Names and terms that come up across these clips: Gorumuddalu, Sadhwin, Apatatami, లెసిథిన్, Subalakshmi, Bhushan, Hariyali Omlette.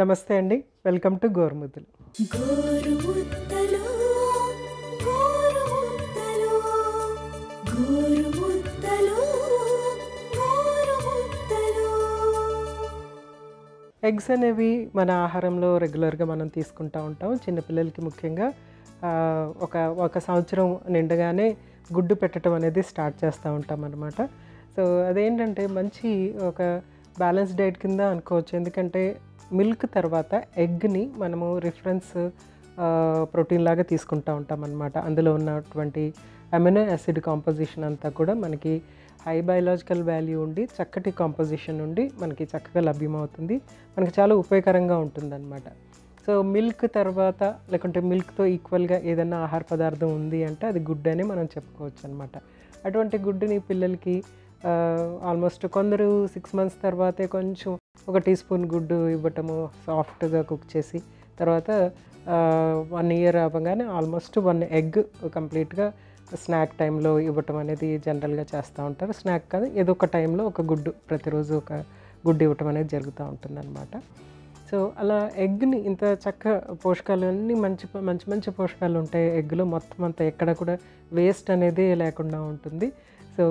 నమస్తే అండి, welcome to గోరుముద్దలు. Eggs అనేవి మన ఆహారంలో రెగ్యులర్గా మనం తీసుకుంటూ ఉంటాం. చిన్నపిల్లలకి ముఖ్యంగా ఒక సంవత్సరం నిండగానే గుడ్డు పెట్టడం అనేది స్టార్ట్ చేస్తూ ఉంటాం అన్నమాట. సో అదేంటంటే మంచి ఒక బ్యాలెన్స్ డైట్ కింద అనుకోవచ్చు. ఎందుకంటే మిల్క్ తర్వాత ఎగ్ని మనము రిఫరెన్స్ ప్రోటీన్ లాగా తీసుకుంటూ ఉంటాం అన్నమాట. అందులో ఉన్నటువంటి అమినో యాసిడ్ కాంపోజిషన్ అంతా కూడా మనకి హై బయాలజికల్ వాల్యూ ఉండి చక్కటి కాంపోజిషన్ ఉండి మనకి చక్కగా లభ్యమవుతుంది. మనకి చాలా ఉపయోగకరంగా ఉంటుందన్నమాట. సో మిల్క్ తర్వాత లేకుంటే మిల్క్తో ఈక్వల్గా ఏదైనా ఆహార పదార్థం ఉంది అంటే అది గుడ్డు అని మనం చెప్పుకోవచ్చు అనమాట. అటువంటి గుడ్డుని పిల్లలకి ఆల్మోస్ట్ కొందరు 6 months తర్వాతే కొంచెం 1 teaspoon గుడ్డు ఇవ్వటము, సాఫ్ట్గా కుక్ చేసి, తర్వాత 1 year అవ్వగానే ఆల్మోస్ట్ 1 egg కంప్లీట్గా స్నాక్ టైంలో ఇవ్వటం అనేది జనరల్గా చేస్తూ ఉంటారు. స్నాక్ కాదు, ఏదో ఒక టైంలో ఒక గుడ్డు, ప్రతిరోజు ఒక గుడ్డు ఇవ్వటం అనేది జరుగుతూ ఉంటుందన్నమాట. సో అలా ఎగ్ని ఇంత చక్క పోషకాలు అన్నీ మంచి పోషకాలు ఉంటాయి ఎగ్లో. మొత్తం అంతా ఎక్కడ కూడా వేస్ట్ అనేది లేకుండా ఉంటుంది. సో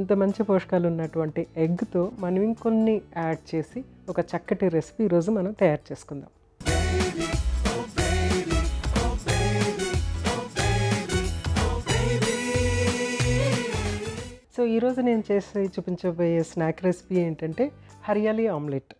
ఇంత మంచి పోషకాలు ఉన్నటువంటి ఎగ్తో మనం ఇంకొన్ని యాడ్ చేసి ఒక చక్కటి రెసిపీ ఈరోజు మనం తయారు చేసుకుందాం. సో ఈరోజు నేను చేసి చూపించబోయే స్నాక్ రెసిపీ ఏంటంటే హరియాలి ఆమ్లెట్.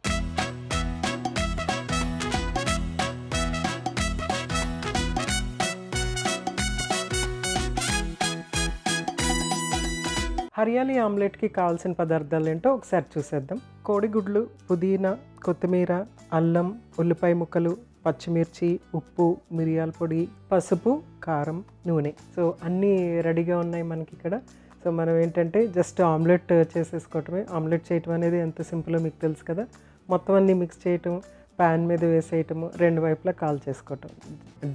హరియాలి ఆమ్లెట్కి కావాల్సిన పదార్థాలు ఏంటో ఒకసారి చూసేద్దాం. కోడిగుడ్లు, పుదీనా, కొత్తిమీర, అల్లం, ఉల్లిపాయ ముక్కలు, పచ్చిమిర్చి, ఉప్పు, మిరియాల పొడి, పసుపు, కారం, నూనె. సో అన్నీ రెడీగా ఉన్నాయి మనకి ఇక్కడ. సో మనం ఏంటంటే జస్ట్ ఆమ్లెట్ చేసేసుకోవటమే. ఆమ్లెట్ చేయటం అనేది ఎంత సింపుల్లో మీకు తెలుసు కదా. మొత్తం అన్నీ మిక్స్ చేయటం, ప్యాన్ మీద వేసేయటము, 2 వైపులా కాల్ చేసుకోవటం,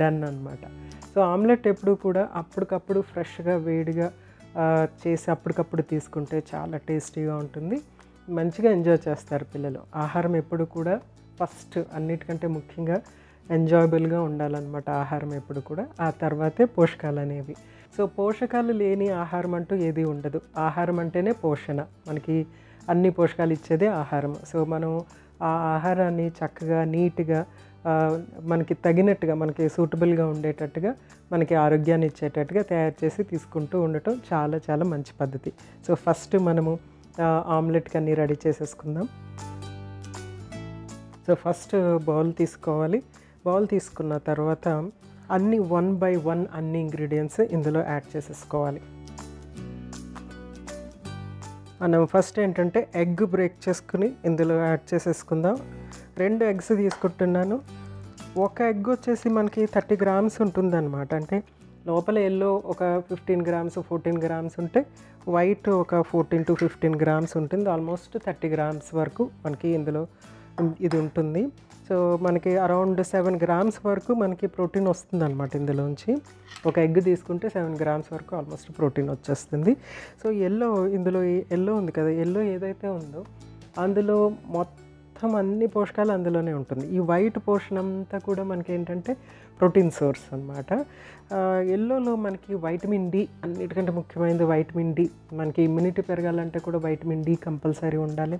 డన్ అనమాట. సో ఆమ్లెట్ ఎప్పుడు కూడా అప్పటికప్పుడు ఫ్రెష్గా వేడిగా చేసి అప్పటికప్పుడు తీసుకుంటే చాలా టేస్టీగా ఉంటుంది. మంచిగా ఎంజాయ్ చేస్తారు పిల్లలు. ఆహారం ఎప్పుడు కూడా ఫస్ట్, అన్నిటికంటే ముఖ్యంగా ఎంజాయబుల్గా ఉండాలన్నమాట ఆహారం ఎప్పుడు కూడా. ఆ తర్వాతే పోషకాలు అనేవి. సో పోషకాలు లేని ఆహారం అంటూ ఏది ఉండదు. ఆహారం అంటేనే పోషణ. మనకి అన్ని పోషకాలు ఇచ్చేదే ఆహారం. సో మనం ఆ ఆహారాన్ని చక్కగా నీట్గా మనకి తగినట్టుగా, మనకి సూటబుల్గా ఉండేటట్టుగా, మనకి ఆరోగ్యాన్ని ఇచ్చేటట్టుగా తయారు చేసి తీసుకుంటూ ఉండటం చాలా చాలా మంచి పద్ధతి. సో ఫస్ట్ మనము ఆమ్లెట్ కన్నీ రెడీ చేసేసుకుందాం. సో ఫస్ట్ బౌల్ తీసుకోవాలి. బౌల్ తీసుకున్న తర్వాత అన్నీ 1 by 1 అన్ని ఇంగ్రీడియంట్స్ ఇందులో యాడ్ చేసేసుకోవాలి. మనం ఫస్ట్ ఏంటంటే ఎగ్ బ్రేక్ చేసుకుని ఇందులో యాడ్ చేసేసుకుందాం. 2 eggs తీసుకుంటున్నాను. ఒక ఎగ్ వచ్చేసి మనకి 30 grams ఉంటుందన్నమాట. అంటే లోపల ఎల్లో ఒక 15 grams, 14 grams ఉంటే, వైట్ ఒక 14 to 15 grams ఉంటుంది. ఆల్మోస్ట్ 30 grams వరకు మనకి ఇందులో ఇది ఉంటుంది. సో మనకి అరౌండ్ 7 grams వరకు మనకి ప్రోటీన్ వస్తుంది అనమాట ఇందులోంచి. ఒక ఎగ్ తీసుకుంటే 7 grams వరకు ఆల్మోస్ట్ ప్రోటీన్ వచ్చేస్తుంది. సో ఎల్లో, ఇందులో ఎల్లో ఉంది కదా, ఎల్లో ఏదైతే ఉందో అందులో మొత్తం అన్ని పోషకాలు అందులోనే ఉంటుంది. ఈ వైట్ పోర్షన్ అంతా కూడా మనకి ఏంటంటే ప్రోటీన్ సోర్స్ అనమాట. ఎల్లోలో మనకి వైటమిన్ డి, అన్నిటికంటే ముఖ్యమైనది వైటమిన్ డి. మనకి ఇమ్యూనిటీ పెరగాలంటే కూడా వైటమిన్ డి కంపల్సరీ ఉండాలి.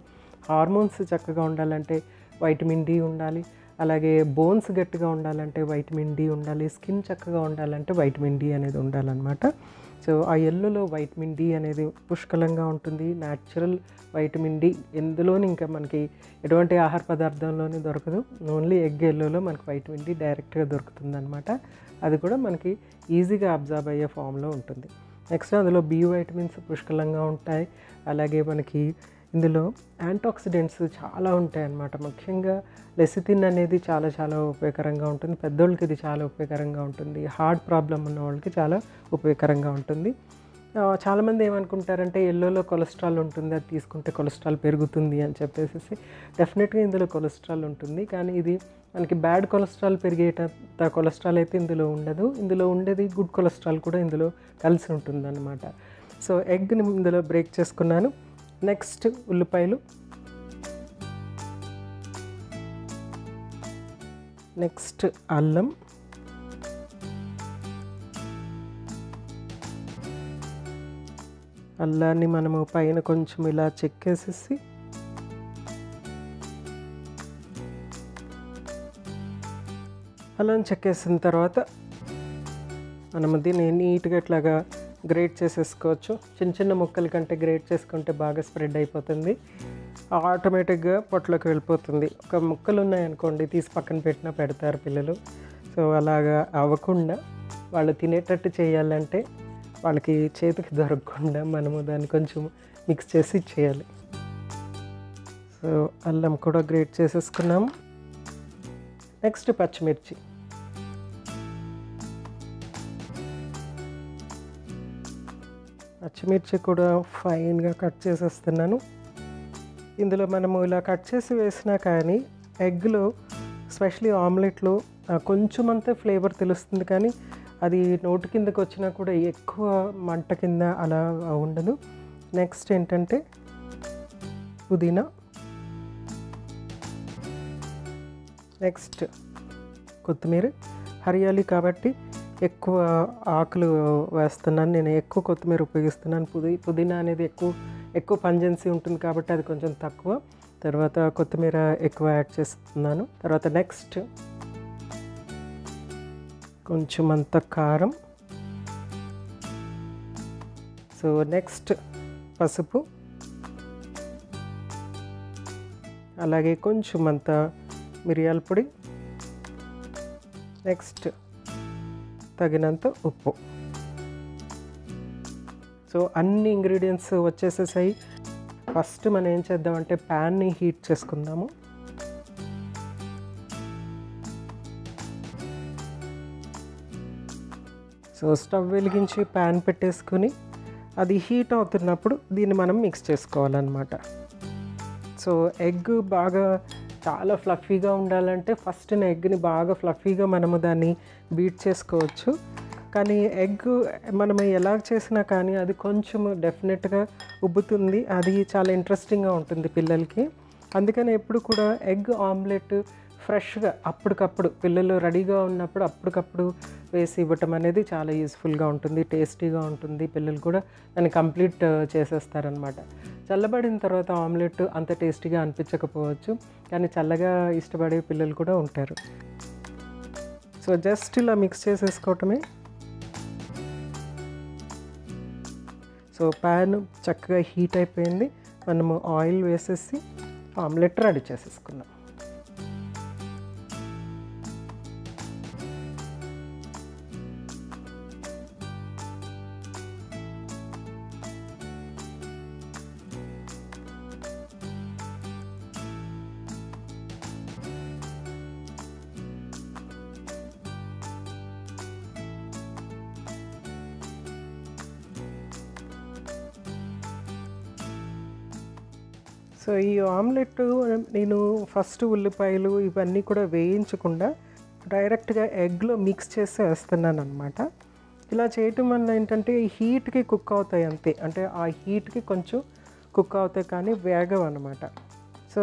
హార్మోన్స్ చక్కగా ఉండాలంటే వైటమిన్ డి ఉండాలి. అలాగే బోన్స్ గట్టిగా ఉండాలంటే వైటమిన్ డి ఉండాలి. స్కిన్ చక్కగా ఉండాలంటే వైటమిన్ డి అనేది ఉండాలన్నమాట. సో ఆ ఎల్లులో వైటమిన్ డి అనేది పుష్కలంగా ఉంటుంది. న్యాచురల్ వైటమిన్ డి ఎందులోని ఇంకా మనకి ఎటువంటి ఆహార పదార్థంలోనే దొరకదు. ఓన్లీ ఎగ్ ఎల్లులో మనకి వైటమిన్ డి డైరెక్ట్గా దొరుకుతుందన్నమాట. అది కూడా మనకి ఈజీగా అబ్జర్వ్ అయ్యే ఫామ్లో ఉంటుంది. నెక్స్ట్ అందులో బి వైటమిన్స్ పుష్కలంగా ఉంటాయి. అలాగే మనకి ఇందులో యాంటీఆక్సిడెంట్స్ చాలా ఉంటాయన్నమాట. ముఖ్యంగా లెసిథిన్ అనేది చాలా చాలా ఉపయోగకరంగా ఉంటుంది. పెద్దోళ్ళకి ఇది చాలా ఉపయోగకరంగా ఉంటుంది. హార్ట్ ప్రాబ్లం ఉన్న వాళ్ళకి చాలా ఉపయోగకరంగా ఉంటుంది. చాలామంది ఏమనుకుంటారంటే ఎల్లోలో కొలెస్ట్రాల్ ఉంటుంది, అది తీసుకుంటే కొలెస్ట్రాల్ పెరుగుతుంది అని చెప్పేసి. డెఫినెట్గా ఇందులో కొలెస్ట్రాల్ ఉంటుంది, కానీ ఇది మనకి బ్యాడ్ కొలెస్ట్రాల్ పెరిగేటంత కొలెస్ట్రాల్ అయితే ఇందులో ఉండదు. ఇందులో ఉండేది గుడ్ కొలెస్ట్రాల్ కూడా ఇందులో కలిసి ఉంటుందన్నమాట. సో ఎగ్ని ఇందులో బ్రేక్ చేసుకున్నాను. నెక్స్ట్ ఉల్లిపాయలు, Next allam. అల్లాన్ని మనము పైన కొంచెం ఇలా చెక్కేసేసి అల్లం చెక్కేసిన తర్వాత మనం దీన్ని నీట్గా ఇట్లాగా గ్రేట్ చేసేసుకోవచ్చు. చిన్న చిన్న ముక్కల కంటే గ్రేట్ చేసుకుంటే బాగా స్ప్రెడ్ అయిపోతుంది, ఆటోమేటిక్గా పొట్లోకి వెళ్ళిపోతుంది. ఒక ముక్కలు ఉన్నాయనుకోండి తీసి పక్కన పెట్టినా పెడతారు పిల్లలు. సో అలాగా అవ్వకుండా వాళ్ళు తినేటట్టు చేయాలంటే వాళ్ళకి చేతికి దొరకకుండా మనము దాన్ని కొంచెం మిక్స్ చేసి చేయాలి. సో అల్లం కూడా గ్రేట్ చేసేసుకున్నాము. నెక్స్ట్ పచ్చిమిర్చి. పచ్చిమిర్చి కూడా ఫైన్గా కట్ చేసేస్తున్నాను. ఇందులో మనము ఇలా కట్ చేసి వేసినా కానీ ఎగ్లో స్పెషల్లీ ఆమ్లెట్లో కొంచెం అంతా ఫ్లేవర్ తెలుస్తుంది, కానీ అది నోటి కిందకు వచ్చినా కూడా ఎక్కువ మంట కింద అలా ఉండదు. నెక్స్ట్ ఏంటంటే పుదీనా, నెక్స్ట్ కొత్తిమీర. హరియాలి కాబట్టి ఎక్కువ ఆకులు వేస్తున్నాను, నేను ఎక్కువ కొత్తిమీర ఉపయోగిస్తున్నాను. పుదీనా అనేది ఎక్కువ పంజెన్సీ ఉంటుంది కాబట్టి అది కొంచెం తక్కువ. తర్వాత కొత్తిమీర ఎక్కువ యాడ్ చేస్తున్నాను. తర్వాత నెక్స్ట్ కొంచెం అంత కారం. సో నెక్స్ట్ పసుపు, అలాగే కొంచెం అంత మిరియాల పొడి, నెక్స్ట్ తగినంత ఉప్పు. సో అన్ని ఇంగ్రీడియంట్స్ వచ్చేసేసాయి. ఫస్ట్ మనం ఏం చేద్దామంటే ప్యాన్ని హీట్ చేసుకుందాము. సో స్టవ్ వెలిగించి ప్యాన్ పెట్టేసుకుని అది హీట్ అవుతున్నప్పుడు దీన్ని మనం మిక్స్ చేసుకోవాలన్నమాట. సో ఎగ్ బాగా చాలా ఫ్లఫీగా ఉండాలంటే ఫస్ట్ ఎగ్ని బాగా ఫ్లఫీగా మనము దాన్ని బీట్ చేసుకోవచ్చు, కానీ ఎగ్ మనం ఎలా చేసినా కానీ అది కొంచెం డెఫినెట్గా ఉబ్బుతుంది. అది చాలా ఇంట్రెస్టింగ్గా ఉంటుంది పిల్లలకి. అందుకని ఎప్పుడు కూడా ఎగ్ ఆమ్లెట్ ఫ్రెష్గా అప్పటికప్పుడు పిల్లలు రెడీగా ఉన్నప్పుడు అప్పటికప్పుడు వేసి ఇవ్వటం అనేది చాలా యూస్ఫుల్గా ఉంటుంది, టేస్టీగా ఉంటుంది. పిల్లలు కూడా దాన్ని కంప్లీట్ చేసేస్తారనమాట. చల్లబడిన తర్వాత ఆమ్లెట్ అంత టేస్టీగా అనిపించకపోవచ్చు, కానీ చల్లగా ఇష్టపడే పిల్లలు కూడా ఉంటారు. సో జస్ట్ ఇలా మిక్స్ చేసేసుకోవటమే. సో ప్యాన్ చక్కగా హీట్ అయిపోయింది, మనము ఆయిల్ వేసేసి ఆమ్లెట్ రెడీ చేసేసుకున్నాం. సో ఈ ఆమ్లెట్ నేను ఫస్ట్ ఉల్లిపాయలు ఇవన్నీ కూడా వేయించకుండా డైరెక్ట్గా ఎగ్లో మిక్స్ చేసి వేస్తున్నాను అనమాట. ఇలా చేయటం వల్ల ఏంటంటే హీట్కి కుక్ అవుతాయి అంతే, అంటే ఆ హీట్కి కొంచెం కుక్ అవుతాయి కానీ వేగం అనమాట. సో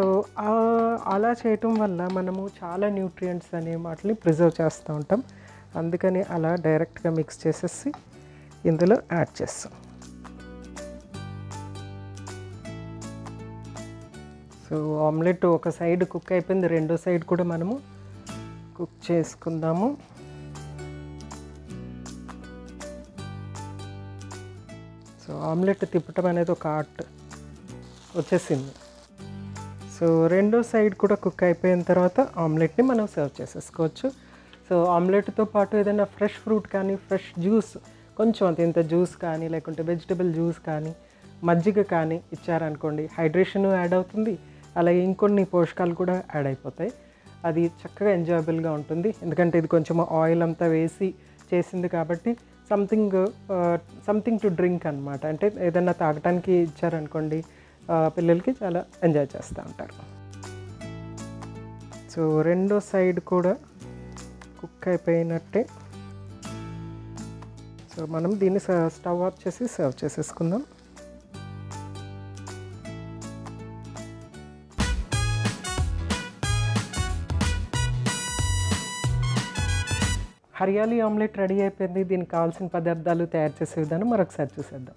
అలా చేయటం వల్ల మనము చాలా న్యూట్రియంట్స్ అనే వాటిని ప్రిజర్వ్ చేస్తూ ఉంటాం. అందుకని అలా డైరెక్ట్గా మిక్స్ చేసేసి ఇందులో యాడ్ చేస్తాం. సో ఆమ్లెట్ ఒక సైడ్ కుక్ అయిపోయింది, రెండో సైడ్ కూడా మనము కుక్ చేసుకుందాము. సో ఆమ్లెట్ తిప్పటం అనేది ఒక ఆర్ట్ వచ్చేసింది. సో రెండో సైడ్ కూడా కుక్ అయిపోయిన తర్వాత ఆమ్లెట్ని మనం సర్వ్ చేసేసుకోవచ్చు. సో ఆమ్లెట్తో పాటు ఏదైనా ఫ్రెష్ ఫ్రూట్ కానీ ఫ్రెష్ జ్యూస్, కొంచెం అంత ఇంత జ్యూస్ కానీ లేకుంటే వెజిటబుల్ జ్యూస్ కానీ మజ్జిగ కానీ ఇచ్చారనుకోండి, హైడ్రేషన్ యాడ్ అవుతుంది, అలాగే ఇంకొన్ని పోషకాలు కూడా యాడ్ అయిపోతాయి. అది చక్కగా ఎంజాయబుల్గా ఉంటుంది. ఎందుకంటే ఇది కొంచెం ఆయిల్ అంతా వేసి చేసింది కాబట్టి సంథింగ్ టు డ్రింక్ అనమాట. అంటే ఏదన్నా తాగటానికి ఇచ్చారనుకోండి పిల్లలకి చాలా ఎంజాయ్ చేస్తూ ఉంటారు. సో రెండో సైడ్ కూడా కుక్ అయిపోయినట్టే. సో మనం దీన్ని స్టవ్ ఆఫ్ చేసి సర్వ్ చేసేసుకుందాం. हरियाली आम्लेट रेडी అయిపోయింది। దీనికి కావాల్సిన పదార్థాలు తయారు చేసే విధానం మరొకసారి చూసేద్దాం।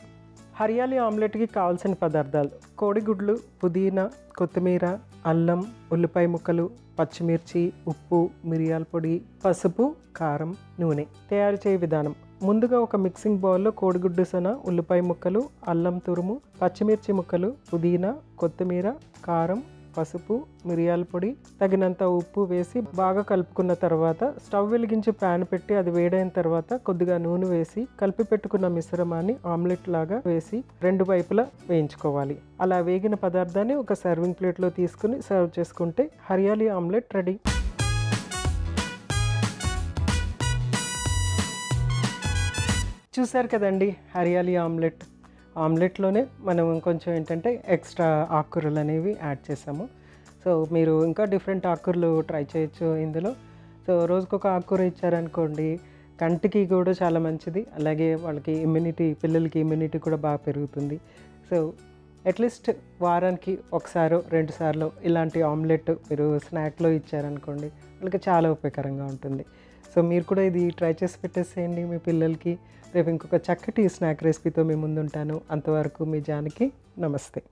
హరియాలి ఆమ్లెట్ కి కావాల్సిన పదార్థాలు కోడిగుడ్లు, పుదీనా, కొత్తిమీర, అల్లం, ఉల్లిపాయ ముక్కలు, పచ్చిమిర్చి, ఉప్పు, మిరియాల పొడి, పసుపు, కారం, నూనె। తయారు చేసే విధానం ముందుగా ఒక మిక్సింగ్ బౌల్ లో కోడిగుడ్డు సన, ఉల్లిపాయ ముక్కలు, అల్లం తురుము, పచ్చిమిర్చి ముక్కలు, పుదీనా, కొత్తిమీర, కారం, పసుపు, మిరియాల పొడి, తగినంత ఉప్పు వేసి బాగా కలుపుకున్న తర్వాత స్టవ్ వెలిగించి ప్యాన్ పెట్టి అది వేడైన తర్వాత కొద్దిగా నూనె వేసి కలిపి పెట్టుకున్న మిశ్రమాన్ని ఆమ్లెట్ లాగా వేసి రెండు వైపులా వేయించుకోవాలి। అలా వేగిన పదార్థాన్ని ఒక సర్వింగ్ ప్లేట్ లో తీసుకుని సర్వ్ చేసుకుంటే హరియాలి ఆమ్లెట్ రెడీ। చూసారు కదండి హరియాలి ఆమ్లెట్। ఆమ్లెట్లోనే మనం కొంచెం ఏంటంటే ఎక్స్ట్రా ఆకుకూరలు అనేవి యాడ్ చేసాము। సో మీరు ఇంకా డిఫరెంట్ ఆకుకూరలు ట్రై చేయొచ్చు ఇందులో। సో రోజుకొక ఆకుకూర ఇచ్చారనుకోండి కంటికి కూడా చాలా మంచిది, అలాగే వాళ్ళకి ఇమ్యూనిటీ, పిల్లలకి ఇమ్యూనిటీ కూడా బాగా పెరుగుతుంది। సో అట్లీస్ట్ వారానికి ఒకసారి రెండు సార్లు ఇలాంటి ఆమ్లెట్ మీరు స్నాక్లో ఇచ్చారనుకోండి వాళ్ళకి చాలా ఉపయోగకరంగా ఉంటుంది। సో మీరు కూడా ఇది ట్రై చేసి పెట్టేసేయండి మీ పిల్లలకి। రేపు ఇంకొక చక్కటి స్నాక్ రెసిపీతో మీ ముందుంటాను। అంతవరకు మీ జానకి, నమస్తే।